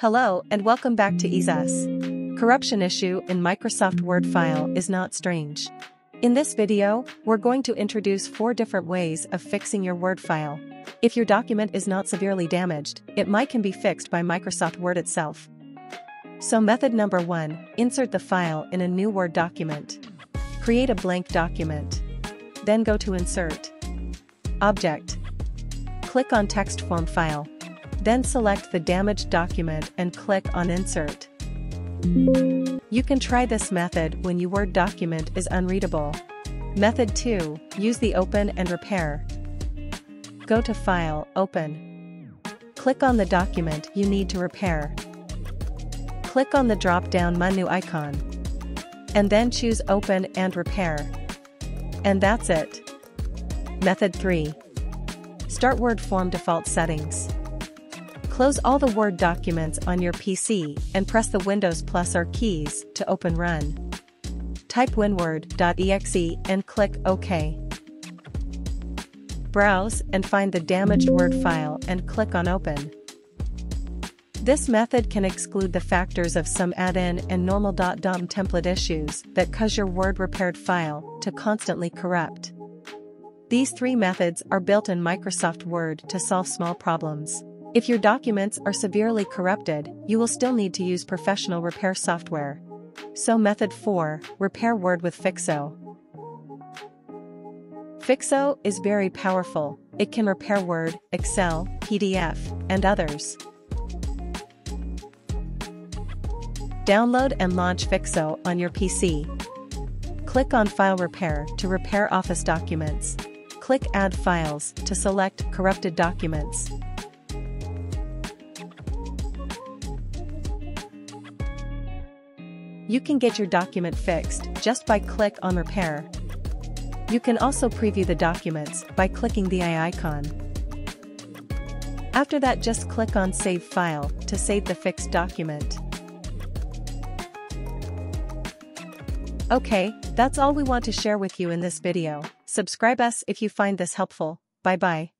Hello and welcome back to EaseUS. Corruption issue in Microsoft Word file is not strange. In this video, we're going to introduce 4 different ways of fixing your Word file. If your document is not severely damaged, it can be fixed by Microsoft Word itself. So method number 1, insert the file in a new Word document. Create a blank document. Then go to Insert, Object. Click on Text Form File. Then select the damaged document and click on Insert. You can try this method when your Word document is unreadable. Method 2, use the Open and Repair. Go to File, Open. Click on the document you need to repair. Click on the drop-down menu icon. And then choose Open and Repair. And that's it. Method 3, start Word form default settings. Close all the Word documents on your PC and press the Windows + R keys to open Run. Type winword.exe and click OK. Browse and find the damaged Word file and click on Open. This method can exclude the factors of some add-in and normal .dom template issues that cause your Word repaired file to constantly corrupt. These 3 methods are built in Microsoft Word to solve small problems. If your documents are severely corrupted, you will still need to use professional repair software. So method 4, repair Word with Fixo. Fixo is very powerful. It can repair Word, Excel, PDF, and others. Download and launch Fixo on your PC. Click on File Repair to repair Office documents. Click Add Files to select corrupted documents. You can get your document fixed just by click on Repair. You can also preview the documents by clicking the eye icon. After that, just click on Save File to save the fixed document. Okay, that's all we want to share with you in this video. Subscribe us if you find this helpful. Bye bye.